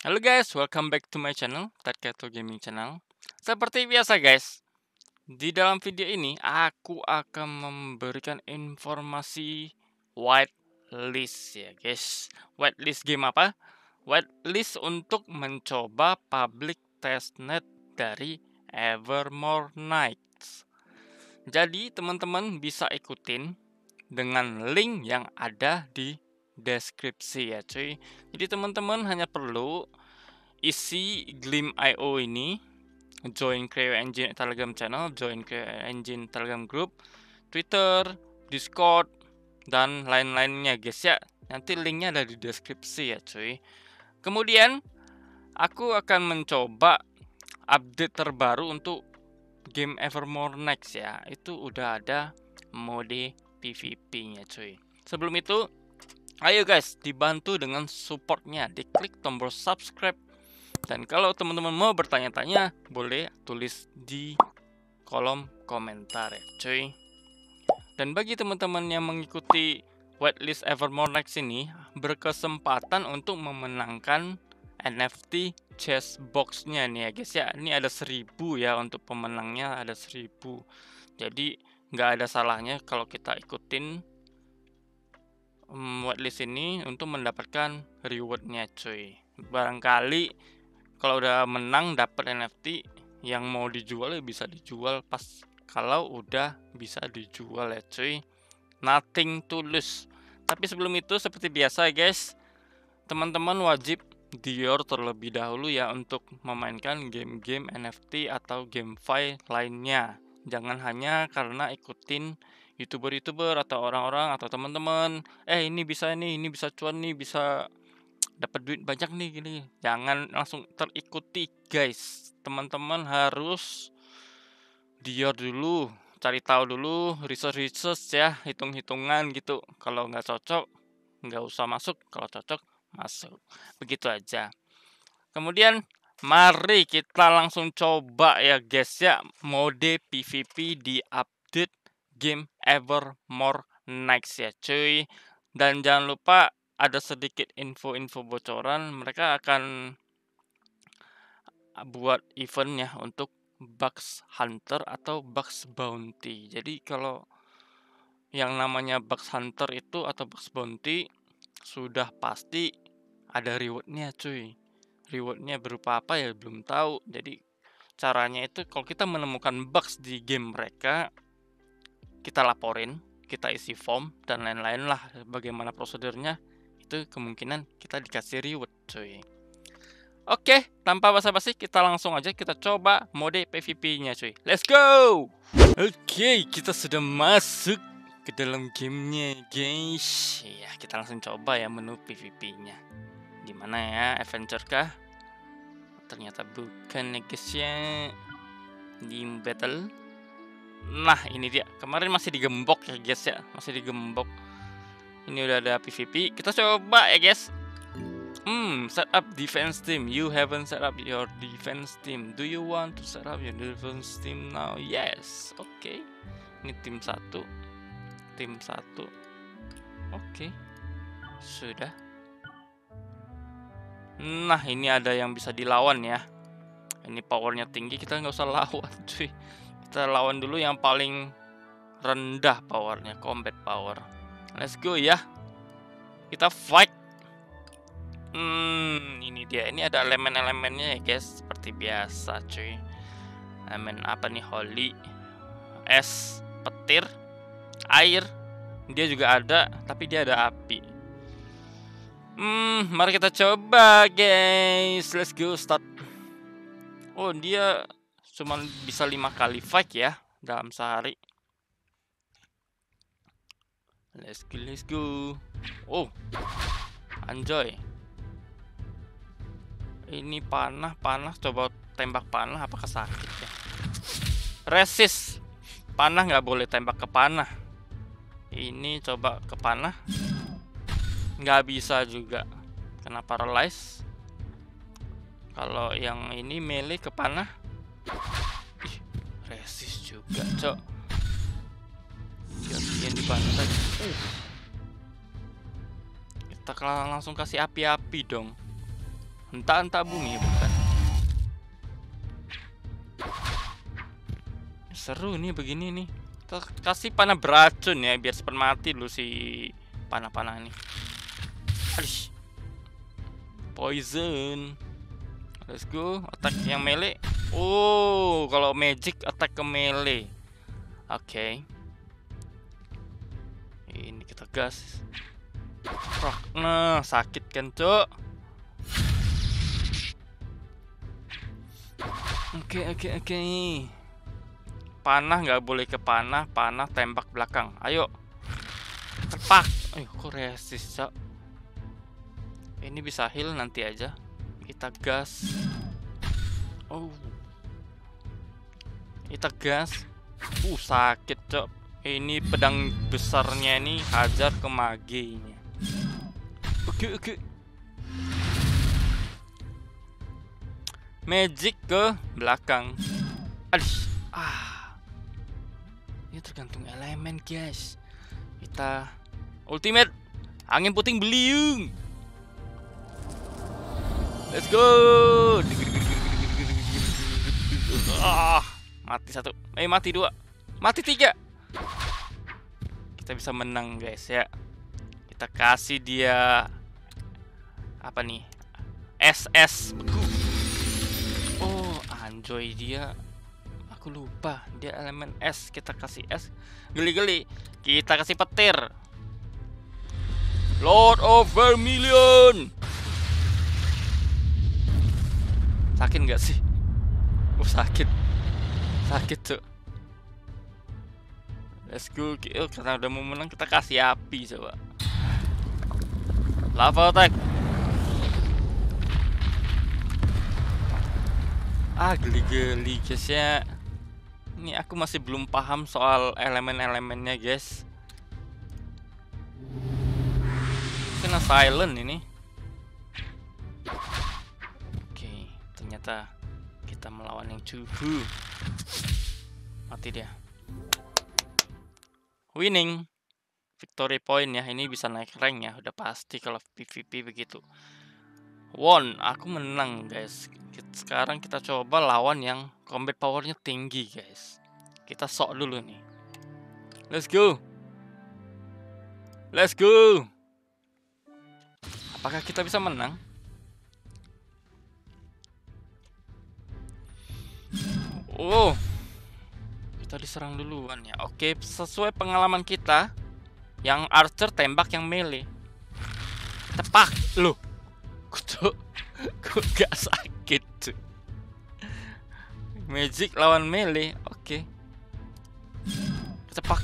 Halo guys, welcome back to my channel, tedkaitO Gaming Channel. Seperti biasa guys, di dalam video ini aku akan memberikan informasi whitelist ya guys. Whitelist game apa? Whitelist untuk mencoba public testnet dari Evermore Knights. Jadi teman-teman bisa ikutin dengan link yang ada di deskripsi ya cuy. Jadi teman-teman hanya perlu isi Gleam.io ini, join Creo Engine Telegram channel, join Creo Engine Telegram group, Twitter, Discord, dan lain-lainnya guys ya. Nanti linknya ada di deskripsi ya cuy. Kemudian aku akan mencoba update terbaru untuk game Evermore Next ya. Itu udah ada mode PvP-nya cuy. Sebelum itu, ayo guys, dibantu dengan supportnya, diklik tombol subscribe. Dan kalau teman-teman mau bertanya-tanya, boleh tulis di kolom komentar ya cuy. Dan bagi teman-teman yang mengikuti whitelist Evermore Next ini, berkesempatan untuk memenangkan NFT chess box-nya nih ya guys ya. Ini ada 1000 ya, untuk pemenangnya ada 1000. Jadi nggak ada salahnya kalau kita ikutin whitelist ini untuk mendapatkan rewardnya cuy. Barangkali kalau udah menang dapat NFT yang mau dijual ya bisa dijual pas kalau udah bisa dijual ya cuy. Nothing to lose. Tapi sebelum itu seperti biasa guys, teman-teman wajib dior terlebih dahulu ya untuk memainkan game-game NFT atau GameFi lainnya. Jangan hanya karena ikutin YouTuber-YouTuber atau orang-orang atau teman-teman, ini bisa cuan nih, bisa dapat duit banyak nih gini. Jangan langsung terikuti guys. Teman-teman harus dior dulu, cari tahu dulu, research ya, hitung-hitungan gitu. Kalau nggak cocok, nggak usah masuk. Kalau cocok, masuk. Begitu aja. Kemudian mari kita langsung coba ya guys ya, mode PvP di update game Evermore Next ya cuy. Dan jangan lupa ada sedikit info-info bocoran, mereka akan buat event ya untuk bugs hunter atau bugs bounty. Jadi kalau yang namanya bugs hunter itu atau bugs bounty sudah pasti ada rewardnya cuy. Rewardnya berupa apa ya belum tahu. Jadi caranya itu kalau kita menemukan bugs di game mereka, kita laporin, kita isi form dan lain-lain lah, bagaimana prosedurnya itu kemungkinan kita dikasih reward cuy. Oke, tanpa basa-basi kita langsung aja kita coba mode PvP-nya cuy. Let's go. Oke, kita sudah masuk ke dalam gamenya guys. Ya, kita langsung coba ya menu PvP-nya. Gimana ya, adventure kah? Ternyata bukan ya guys ya. Game battle. Nah ini dia, kemarin masih digembok ya guys ya, masih digembok. Ini udah ada PvP, kita coba ya guys. Set up defense team. You haven't set up your defense team. Do you want to set up your defense team now? Yes. Oke. Ini tim satu. Oke. Sudah. Nah ini ada yang bisa dilawan ya. Ini powernya tinggi, kita nggak usah lawan cuy. Kita lawan dulu yang paling rendah powernya, combat power. Let's go ya, kita fight. Ini dia, ini ada elemen-elemennya ya guys, seperti biasa cuy. Elemen apa nih? Holy, es, petir, air. Dia juga ada, tapi dia ada api. Mari kita coba guys. Let's go, start. Oh dia cuman bisa 5 kali fight ya dalam sehari. Let's go, let's go. Oh, anjoy. Ini panah, coba tembak panah apakah sakit ya? Resist. Panah nggak boleh tembak ke panah. Ini coba ke panah. Nggak bisa juga. Kena paralyze. Kalau yang ini melee ke panah. Ih, resist juga, cok. Gantian dibantai. Kita langsung kasih api-api dong. Henta-henta bumi, bukan. Seru nih begini nih. Kita kasih panah beracun ya, biar cepat mati dulu si panah-panah ini. Aduh. Poison. Let's go. Attack yang melee. Oh, kalau magic attack ke melee. Oke. Ini kita gas. Nah, sakit kan, Cok? Oke. Panah nggak boleh ke panah, panah tembak belakang. Ayo, tepak. Ayo, kok resist, Cak? Ini bisa heal nanti aja. Kita gas. Oh, kita gas. Sakit, Cak. Ini pedang besarnya ini hajar ke magenya. Oke. Magic ke belakang. Ini tergantung elemen, guys. Kita ultimate angin puting beliung. Let's go. Mati satu. Mati dua. Mati tiga. Kita bisa menang, guys, ya. Kita kasih dia apa nih? SS beku. Enjoy dia. Aku lupa dia elemen es. Kita kasih es. Geli-geli. Kita kasih petir. Lord of Vermillion. Sakit nggak sih? Sakit. Sakit, Cok. Let's go. Karena udah mau menang, kita kasih api coba. Lava attack. Geli-geli, guys, ya. Ini aku masih belum paham soal elemen-elemennya, guys. Kena silent ini. Oke, ternyata kita melawan yang cubu. Mati dia. Winning. Victory point ya. Ini bisa naik rank ya. Udah pasti kalau PvP begitu. Won, aku menang, guys. Sekarang kita coba lawan yang combat powernya tinggi, guys. Kita sok dulu nih. Let's go. Let's go. Apakah kita bisa menang? Oh. Kita diserang duluan ya. Oke, sesuai pengalaman kita, yang archer tembak yang melee. Tepak loh. Kutuk, kok gak sakit, Cuk? Magic lawan melee, oke. Cepak,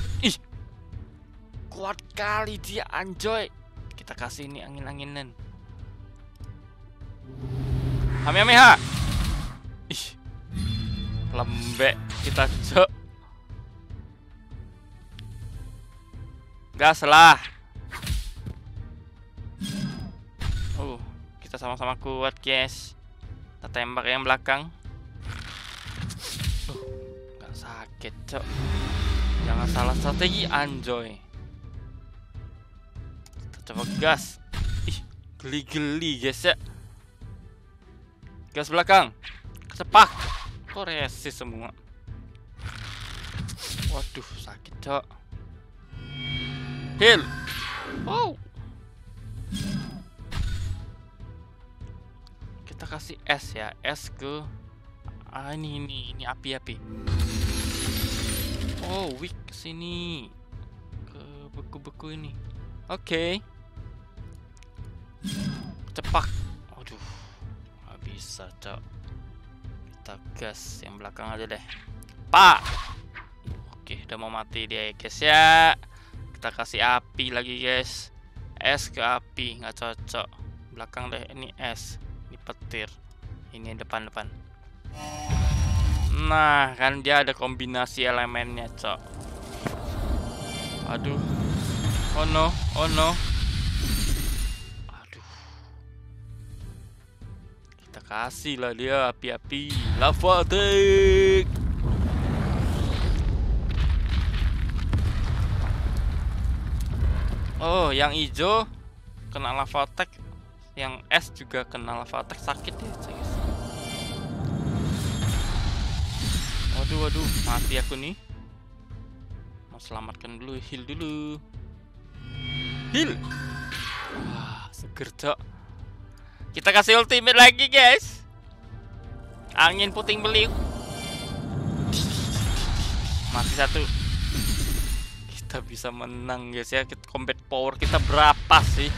kuat kali dia, anjoy. Kita kasih ini angin-anginan. Hamiha, lembek kita, Cuk. Gas lah. Sama-sama kuat, guys. Kita tembak yang belakang. Gak sakit, Cok. Jangan salah strategi, anjoy. Kita coba gas. Geli-geli, guys, ya. Gas belakang. Sepak. Kok resist semua. Waduh, sakit, Cok. Heal. Wow. Kita kasih es ya, es ke ini api-api. Weak sini ke beku-beku ini. Oke. Cepak. Aduh, nggak bisa, Cok. Kita gas yang belakang aja deh. Pak. Oke, udah mau mati dia, guys, ya. Kita kasih api lagi, guys. Es ke api, nggak cocok. Belakang deh, ini es. Ini petir. Ini depan-depan. Nah, kan dia ada kombinasi elemennya, Cok. Aduh. Oh no, oh no. Aduh. Kita kasih lah dia api-api. Lava attack. Yang hijau kena lava attack. Yang S juga kena lava attack, sakit ya guys. Waduh waduh, mati aku nih. Mau selamatkan dulu, heal dulu. Heal. Wah, seger cok. Kita kasih ultimate lagi guys. Angin puting beliung. Mati satu. Kita bisa menang guys ya. Combat power kita berapa sih?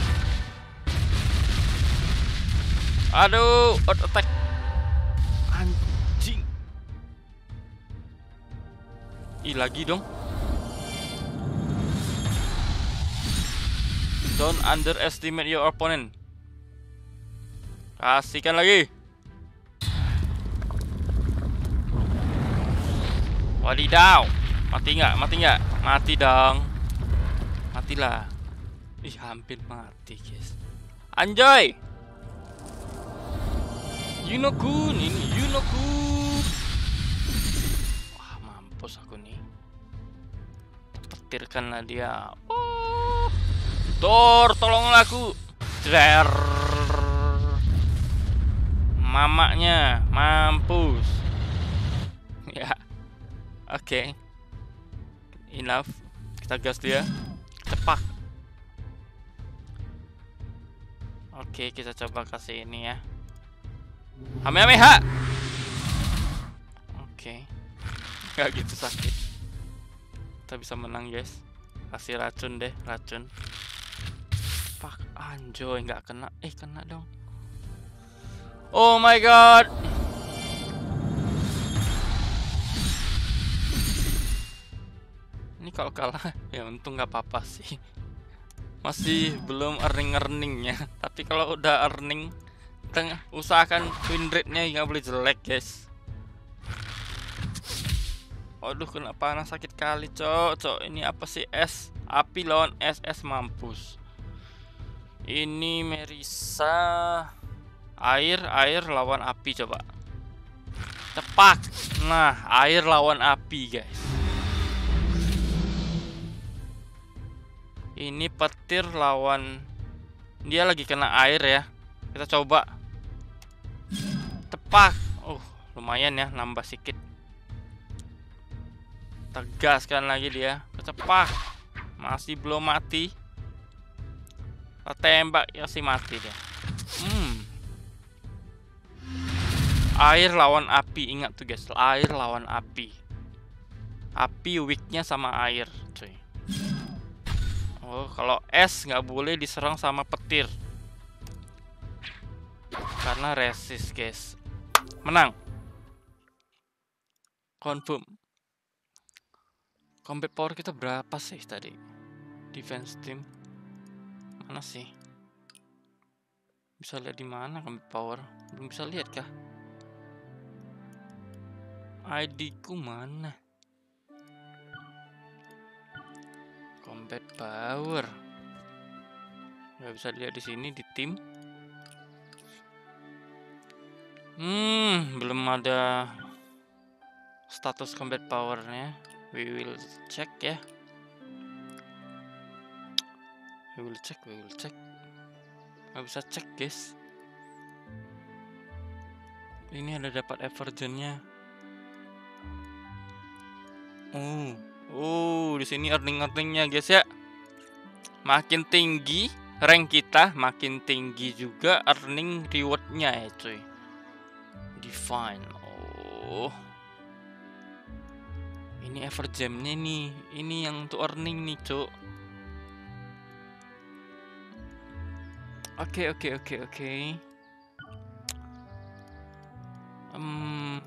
Aduh, out attack. Anjing. Ih, lagi dong. Don't underestimate your opponent. Kasihkan lagi. Wadidaw. Mati nggak? Mati nggak? Mati dong. Matilah. Ih, hampir mati guys. Anjay. Yunokun, ini Yunokun. Wah, mampus aku nih. Petirkanlah dia. Oh. Dor, tolonglah aku. Jer. Mamaknya, mampus. Ya. Oke. Enough. Kita gas dia. Cepak. Oke, kita coba kasih ini ya. Hamehameha. Oke, nggak gitu sakit. Kita bisa menang guys. Kasih racun deh, racun. Fuck, anjoy nggak kena. Eh, kena dong. Oh my god. Ini kalau kalah ya untung nggak apa-apa sih. Masih belum earning-earningnya. Tapi kalau udah earning, kita usahakan win rate-nya nggak boleh jelek guys. Aduh, kena panas sakit kali cok. Cok, ini apa sih? S api lawan SS, mampus. Ini Merisa air lawan api, coba tepak. Nah, air lawan api guys. Ini petir lawan, dia lagi kena air ya. Kita coba tepak. Lumayan ya, nambah sedikit. Tegaskan lagi dia. Cepak. Masih belum mati. Kita tembak ya, si mati dia. Air lawan api, ingat tuh guys, air lawan api. Api weaknya sama air, cuy. Oh, kalau es nggak boleh diserang sama petir. Karena resist guys. Menang. Confirm. Combat power kita berapa sih tadi? Defense team. Mana sih? Bisa lihat di mana combat power? Belum bisa lihat kah? ID ku mana? Combat power. Gak bisa lihat di sini di tim. Belum ada status combat powernya. We will check ya. We will check. Nggak bisa cek guys. Ini ada dapat evergennya. Di sini earning-earningnya guys ya. Makin tinggi rank kita, makin tinggi juga earning rewardnya ya cuy. Define. Ini evergemnya nih. Ini yang untuk earning nih, cuk. Oke.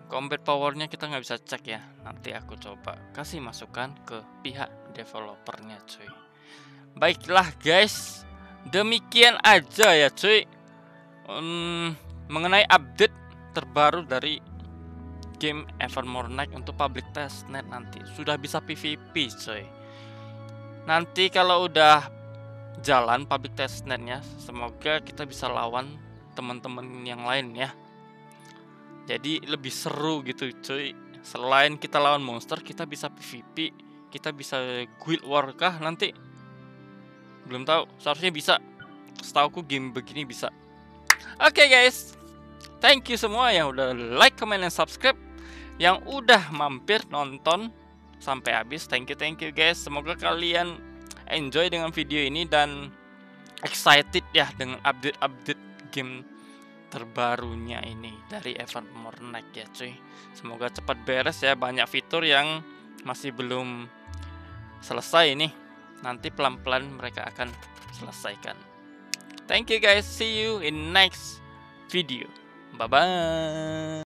Combat powernya kita nggak bisa cek ya. Nanti aku coba kasih masukan ke pihak developernya, cuy. Baiklah, guys. Demikian aja ya, cuy. Mengenai update terbaru dari game Evermore Next untuk public testnet, nanti sudah bisa PvP coy. Nanti kalau udah jalan public testnetnya, semoga kita bisa lawan teman-teman yang lain ya. Jadi lebih seru gitu coy. Selain kita lawan monster, kita bisa PvP, kita bisa guild war kah nanti? Belum tahu, seharusnya bisa. Setauku game begini bisa. Oke guys, thank you semua yang udah like, comment, dan subscribe, yang udah mampir nonton sampai habis. Thank you guys. Semoga kalian enjoy dengan video ini dan excited ya dengan update-update game terbarunya ini dari Evermore Next ya cuy. Semoga cepat beres ya, banyak fitur yang masih belum selesai ini. Nanti pelan-pelan mereka akan selesaikan. Thank you guys. See you in next video. Bye bye.